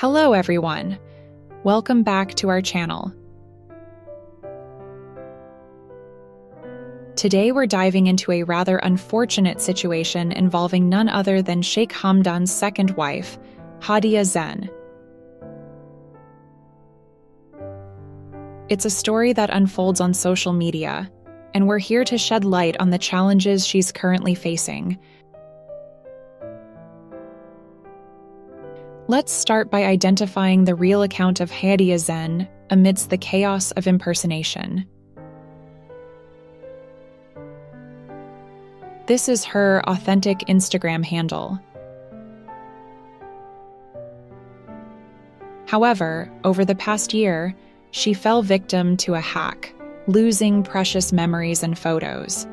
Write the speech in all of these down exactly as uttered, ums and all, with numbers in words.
Hello everyone! Welcome back to our channel. Today we're diving into a rather unfortunate situation involving none other than Sheikh Hamdan's second wife, Haadiya Zen. It's a story that unfolds on social media, and we're here to shed light on the challenges she's currently facing. Let's start by identifying the real account of Haadiya Zen amidst the chaos of impersonation. This is her authentic Instagram handle. However, over the past year, she fell victim to a hack, losing precious memories and photos.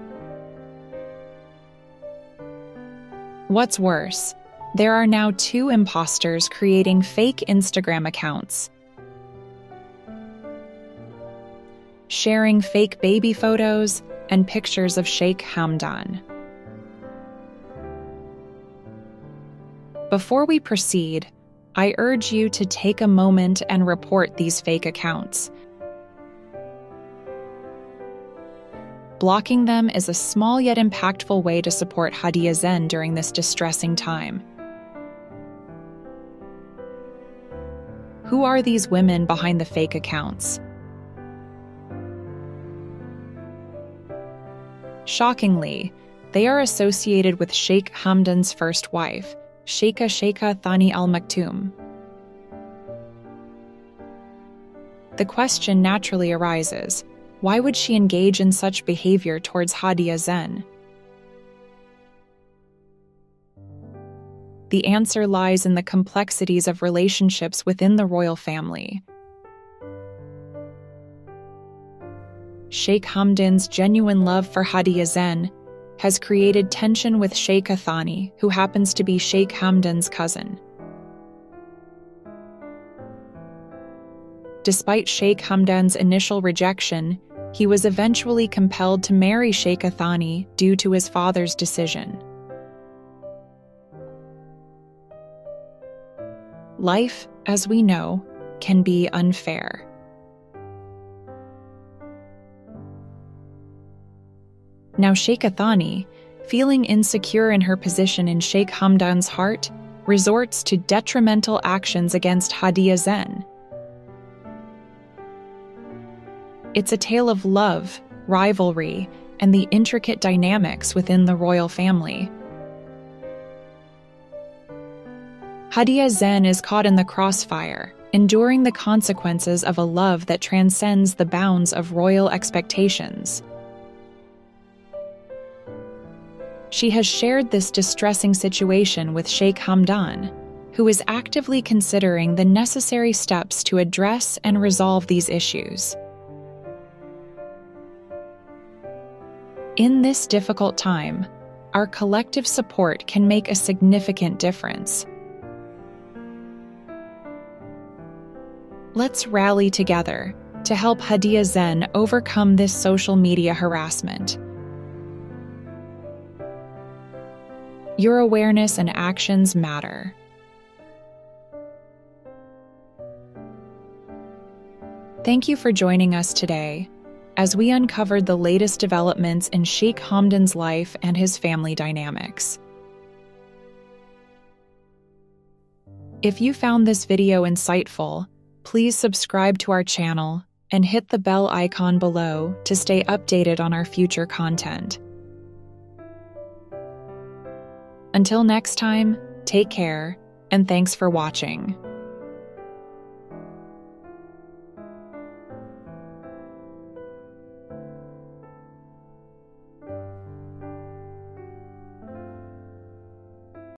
What's worse, there are now two imposters creating fake Instagram accounts, sharing fake baby photos and pictures of Sheikh Hamdan. Before we proceed, I urge you to take a moment and report these fake accounts. Blocking them is a small yet impactful way to support Haadiya Zen during this distressing time. Who are these women behind the fake accounts? Shockingly, they are associated with Sheikh Hamdan's first wife, Sheikha Sheikha Thani Al Maktoum. The question naturally arises, why would she engage in such behavior towards Haadiya Zen? The answer lies in the complexities of relationships within the royal family. Sheikh Hamdan's genuine love for Haadiya Zen has created tension with Sheikha Thani, who happens to be Sheikh Hamdan's cousin. Despite Sheikh Hamdan's initial rejection, he was eventually compelled to marry Sheikha Thani due to his father's decision. Life, as we know, can be unfair. Now Sheikha Thani, feeling insecure in her position in Sheikh Hamdan's heart, resorts to detrimental actions against Haadiya Zen. It's a tale of love, rivalry, and the intricate dynamics within the royal family. Haadiya Zen is caught in the crossfire, enduring the consequences of a love that transcends the bounds of royal expectations. She has shared this distressing situation with Sheikh Hamdan, who is actively considering the necessary steps to address and resolve these issues. In this difficult time, our collective support can make a significant difference. Let's rally together to help Haadiya Zen overcome this social media harassment. Your awareness and actions matter. Thank you for joining us today as we uncovered the latest developments in Sheikh Hamdan's life and his family dynamics. If you found this video insightful, please subscribe to our channel and hit the bell icon below to stay updated on our future content. Until next time, take care, and thanks for watching.